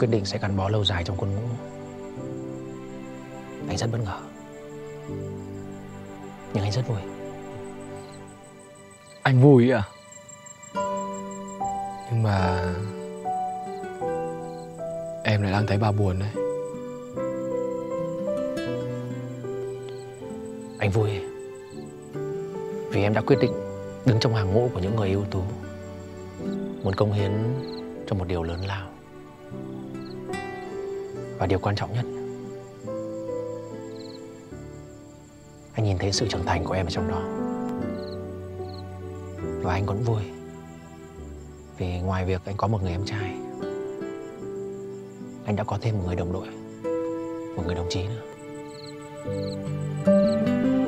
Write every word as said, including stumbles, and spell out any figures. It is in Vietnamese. quyết định sẽ gắn bó lâu dài trong quân ngũ. Anh rất bất ngờ, nhưng anh rất vui. Anh vui ạ? Nhưng mà em lại đang thấy bà buồn đấy. Anh vui vì em đã quyết định đứng trong hàng ngũ của những người ưu tú, muốn cống hiến cho một điều lớn lao. Và điều quan trọng nhất, anh nhìn thấy sự trưởng thành của em ở trong đó. Và anh cũng vui vì ngoài việc anh có một người em trai, anh đã có thêm một người đồng đội, một người đồng chí nữa.